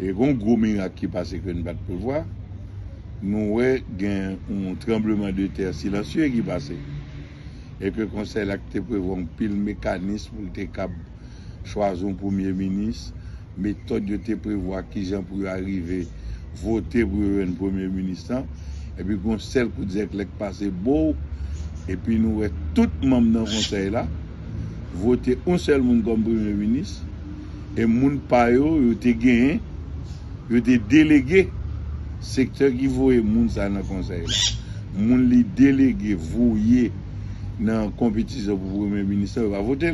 Et un gros miracle qui passe que nous ne pouvons pas voir, nous avons un tremblement de terre silencieux qui passe. Et que le Conseil a prévu un pile mécanisme pour choisir un Premier ministre, méthode de prévoir qui gens pour arriver, voter pour un Premier ministre. Et puis le Conseil pour dire que passé beau. Et puis nous avons tous les membres dans le Conseil là, voter un seul monde comme Premier ministre. Et les gens qui ont gagné, ils ont délégué le secteur qui voit les gens dans le conseil. Les gens qui délégué, voyez dans la compétition pour le Premier ministre, ils vont voter.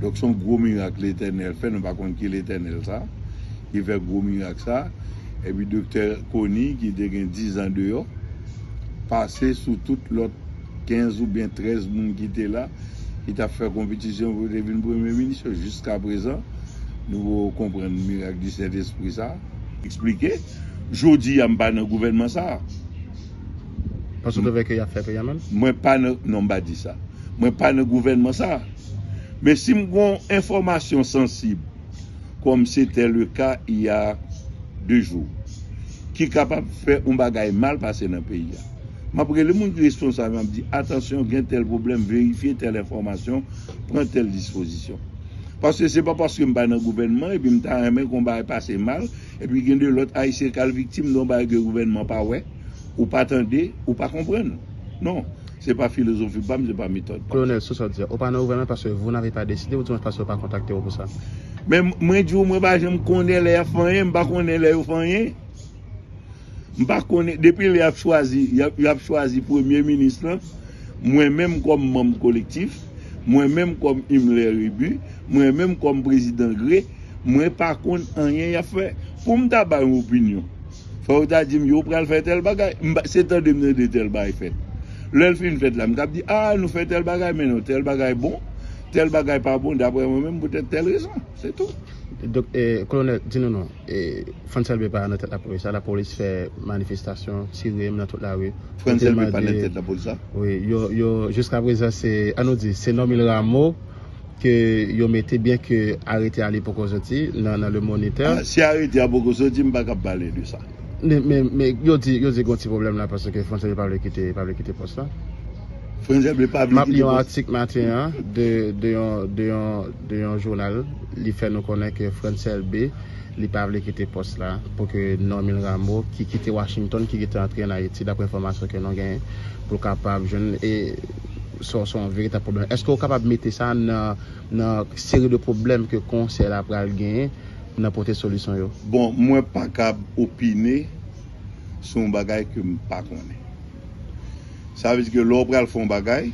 Donc, c'est un gros miracle l'Éternel fait. Nous ne savons pas contre qui l'Éternel ça. Il fait un gros miracle ça. Et puis, le docteur Kony, qui a 10 ans dehors, passé sous toutes l'autre 15 ou bien 13 personnes qui étaient là, qui a fait compétition pour devenir Premier ministre jusqu'à présent. Nous comprenons le miracle du Saint-Esprit, ça. Expliquez. Je dis, je ne suis pas dans le gouvernement, ça. Parce que vous avez fait payer même? Moi, pas dans le gouvernement, ça. Mais si nous avons une information sensible, comme c'était le cas il y a 2 jours, qui est capable de faire un bagage mal passé dans le pays, après, le monde responsable me dit, attention, il y a tel problème, vérifiez telle information, prenez telle disposition. Parce que ce n'est pas parce que je suis dans le gouvernement et puis je suis aimé qu'on va passer mal et puis il y a l'autre haïtien qui est victime d'un gouvernement pas ouais ou pas attendre ou pas comprendre. Non, ce n'est pas philosophie, ce n'est pas méthode. Colonel, ce que dire, au panneau gouvernement parce que vous n'avez pas décidé ou tout le monde parce que vous n'avez pas contacté pour ça. Mais moi, je ne connais pas les affaires, je ne connais pas les affaires. Depuis qu'il a choisi Premier ministre, moi-même comme membre collectif, moi-même comme Himmler Rébu, moi-même comme président Gré, moi par contre rien à faire. Pour me faire une opinion, il faut dire que je vais faire tel bagage. C'est temps de me dire tel bagage fait. L'autre film fait là, je me dis, ah, nous faisons tel bagage, mais non, tel bagage bon, tel bagage pas bon, d'après moi-même, peut-être telle raison. C'est tout. Donc, colonel, dis-nous non, François Bébé n'a pas la police, la police fait manifestation, tiré dans toute la rue. François Bébé n'a pas la police. Oui, jusqu'à présent, c'est normal Rameau que vous mettez bien que arrêté à l'époque aujourd'hui, dans le moniteur. Si arrêté à l'époque aujourd'hui, je ne vais pas parler de ça. Mais vous dites qu'il y a un petit problème là parce que François Bébé n'a pas quitté le poste là. Il y a un article matin de un journal qui fait nous connaître que François LB n'a pas voulu quitter le poste là pour que Normand Rameau, qui quittait Washington, qui était entré en Haïti, d'après l'information que nous avons, pour capable jeune et son véritable problème. Est-ce qu'on est capable de mettre ça dans une série de problèmes que le Conseil a gagné pour apporter des solutions? Bon, moi, je ne suis pas capable d'opiner sur un bagage que je ne connais pas. Ça veut dire que l'opéra le fond bagaille,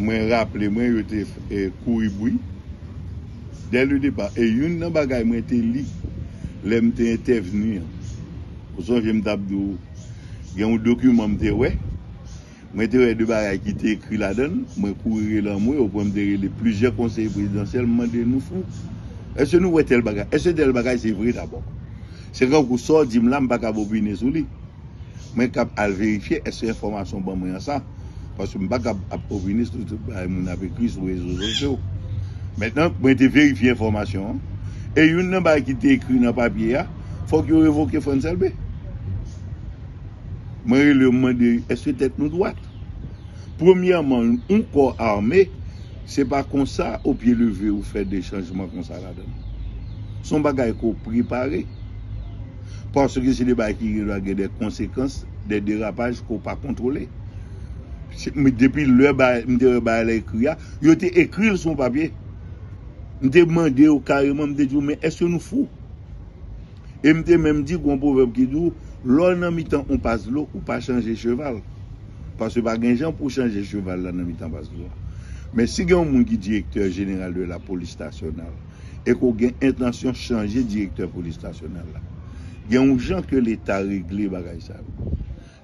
je rappelle, je suis couru dès le départ. Et une des bagailles, je suis lié, je suis intervenu. Pour ça, je me tape un document, je suis deux bagailles qui étaient écrits là-dedans, je suis couru là, je suis plusieurs conseils présidentiels, je suis nous fou. Est-ce que nous avons tel bagaille? Est-ce que tel bagaille c'est vrai d'abord? C'est quand vous sortez, je ne suis pas capable d'opiner sur lui. Je suis capable de vérifier est-ce que l'information est en ça. Parce que je ne suis pas capable de venir sur tout le monde écrit sur les réseaux sociaux. Maintenant, je vais vérifier l'information. Et une chose qui est écrite dans le papier, il faut que vous révoquiez François LB. Je vais lui demander est-ce que tête nous droite. Premièrement, un corps armé, ce n'est pas comme ça, au pied levé, ou faire des changements comme ça là-dedans. Son bagage est préparé. Parce que c'est des bagages qui ont des conséquences, des dérapages qu'on ne peut pas contrôler. Depuis le bagage, ils ont écrit sur papier. Ils ont demandé carrément, ils ont dit, mais est-ce que nous fous? Et ils ont même dit qu'on peut dire, l'on a mis temps, on passe l'eau, ou pas changer cheval. Parce que pas de gens pour changer cheval, l'on a mis temps, passe l'eau. Mais si il y a un monde qui est directeur général de la police nationale, et qu'on a intention de changer directeur de la police nationale, il y a des gens que l'État réglé bagage ça.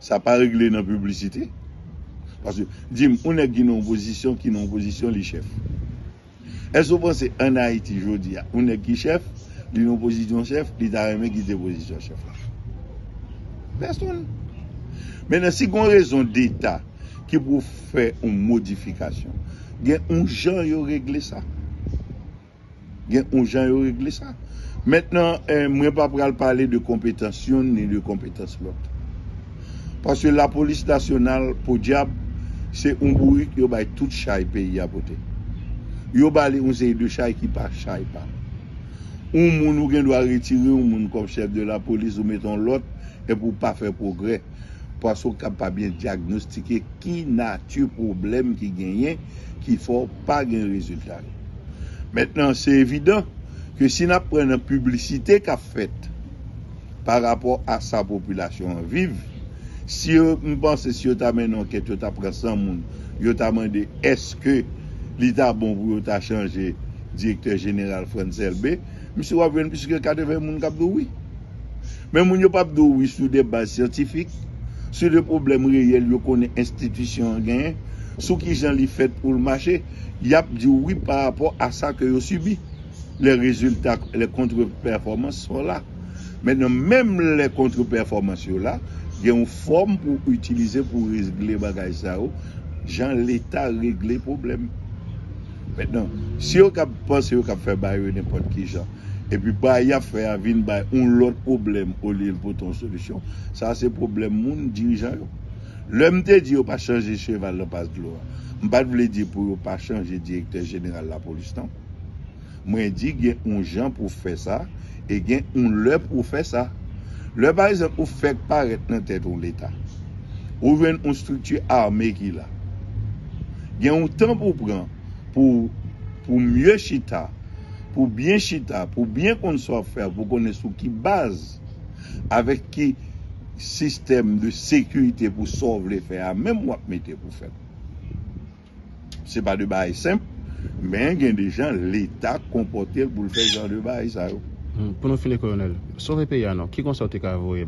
Ça pas réglé dans la publicité. Parce que, dis-moi, on est qui une opposition, les chefs. Est-ce que vous pensez en Haïti, je dis, on est qui chef, l'opposition chef, l'État aimé qui est opposition chef. Personne. Maintenant, si on a raison d'État qui pour faire une modification, il y a des gens qui ont réglé ça. Maintenant, moi, pas pour parler de compétence ni de compétence l'autre. Parce que la police nationale, pour diable, c'est un bourri qui a tout chai pays à côté. Il y a un série de chai qui pas chai pas. Un moun qui doit retirer un moun comme chef de la police ou mettons l'autre et pour pas faire progrès. Parce qu'on n'a pas bien diagnostiqué qui nature problème qui gagne, qui faut pas gagner résultat. Maintenant, c'est évident que si nous prenons une publicité qu'a faite par rapport à sa population vive, si je pense si on amène une enquête, on prend 100 personnes, on demande est-ce que l'État bon pour changer directeur général Franz Elbe, monsieur Wavren, puisque 80 personnes ont dit oui. Mais on n'a pas dit oui sur des bases scientifiques, sur des problèmes réels, on connaît institution gagnée, sur qui j'en ai fait pour le marché, il a dit oui par rapport à ça que vous subissez. Les résultats, les contre-performances sont là. Maintenant, même les contre-performances sont là. Il y a une forme pour utiliser pour régler les choses. Genre l'État régler les problèmes. Maintenant, si vous pensez qu'on fait n'importe qui, genre, et puis il y a fait un autre problème au lieu de votre solution, ça c'est le problème des dirigeants. L'homme te dit qu'on ne pas changer cheval de passe de l'eau. Je ne veux pas dire qu'on ne pas changer directeur général de la police. Non? Moi, je dis qu'il y a un gens pour faire ça et qu'il y a un leur pour faire ça. Le par exemple, vous faites paraître dans la tête de l'État. Vous avez une structure armée qui est là. Il y a un temps pour prendre, pour mieux chita, pour bien qu'on soit fait, pour connaître sur qui base, avec qui système de sécurité pour sauver les faits, même moi, mettez pour faire. Ce n'est pas de bail simple. Mais il y a des gens, l'État comporté pour le faire dans le bail. Pour nous finir, colonel, sur le pays, qui consorte qu'à vous et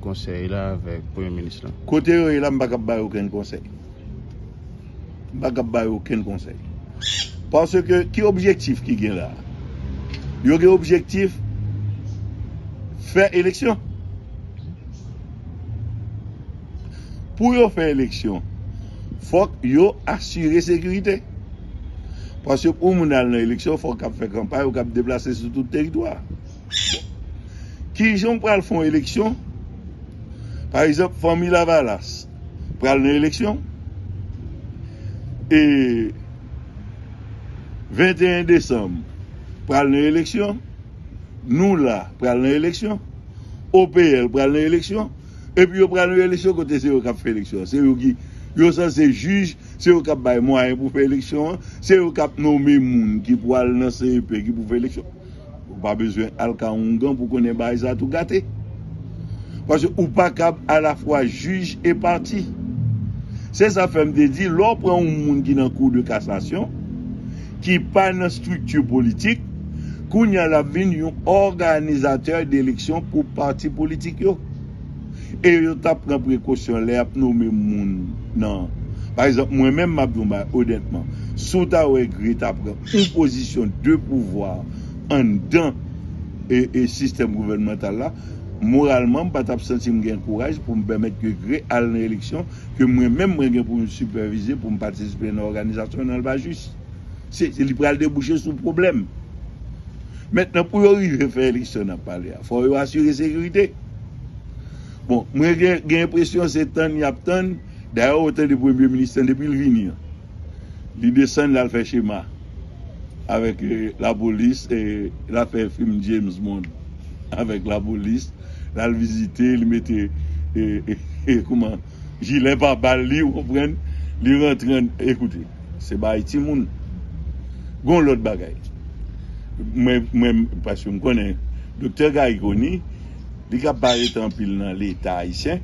conseil là avec le Premier ministre? Côté là, je ne peux pas faire aucun conseil. Je ne peux pas faire aucun conseil. Parce que, qui objectif qui est là? Il y a un objectif faire élection. Pour faire élection, il faut assurer sécurité. Parce que pour nous aller dans l'élection, il faut qu'on fasse campagne, il faut qu'on déplacer sur tout le territoire. Qui j'en prend font élection? Par exemple, famille Lavalas prend l'élection. Et 21 décembre prend l'élection. Nous là prend l'élection. OPL prend l'élection. Et puis on prend l'élection côté c'est eux qui fait l'élection. C'est eux qui yo censé juge, c'est au cap bail moyen pour faire élection, c'est au cap nommer moun qui pour aller dans CEP qui pour faire élection. Pas besoin alcaongan pour connait bail ça tout gâté. Parce que ou pas cap à la fois juge et parti. C'est ça fait me dire l'on prend un moun qui dans cour de cassation qui pas dans structure politique, kounya la vinn yon organisateur d'élection pour parti politique yo. Et yo tap pran précaution les ap nommer moun. Non. Par exemple, moi-même, Mabdoumba, honnêtement, sous ta ou grita prend une position de pouvoir en dedans et système gouvernemental là, moralement, je ne sens pas le courage pour me permettre que gré à l'élection, que moi-même, pour me superviser, pour me participer à une organisation, dans le pas juste. C'est libéral déboucher sur le problème. Maintenant, pour arriver à faire l'élection, il faut assurer la sécurité. Bon, moi, j'ai l'impression que c'est temps, il y a temps. D'ailleurs, autant de Premier ministre, depuis le venir, il descend là, il fait schéma avec la police et il a fait film James Bond avec la police. Il a visité, il mettait, comment, gilet par balle, vous comprenez, il rentre, écoutez, c'est pas Haïti, moun. Gon l'autre bagaille. Même, parce que je connais, le docteur Garigoni, il a parlé en pile dans l'État haïtien.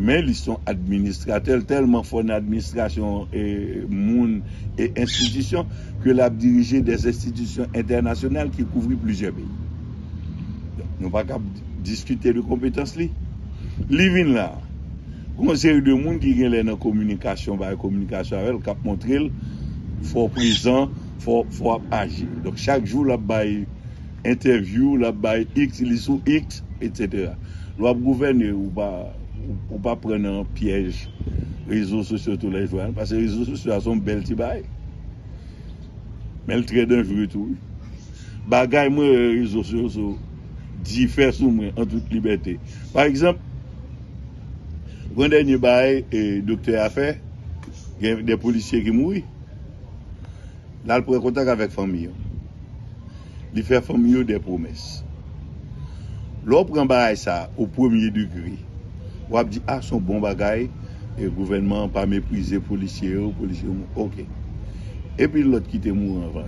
Mais ils sont administrateurs tellement fort dans l'administration et monde et institutions que l'a dirigé des institutions internationales qui couvrent plusieurs pays. Donc, nous pas capable discuter de compétences li. Livin là, conseil de monde qui gagne dans communication, bah communication avec cap montrer faut présent, faut agir. Donc chaque jour là bail interview, là bail X, li sous X, etc. Loi gouverneur ou pas pour ne pas prendre un piège réseaux sociaux tous les jours, parce que les réseaux sociaux sont belles petits bails. Mais le très dangereux tout. bagaille moi réseaux sociaux diffère sous moi en toute liberté. Par exemple, quand dernier bail docteur a fait, il y a des policiers qui mourent. Là, il prend contact avec la famille. Il fait famille des promesses. L'on prend bail ça au premier degré. On dit ah son bon bagaille et le gouvernement pas mépriser policiers, OK. Et puis l'autre qui était mort avant.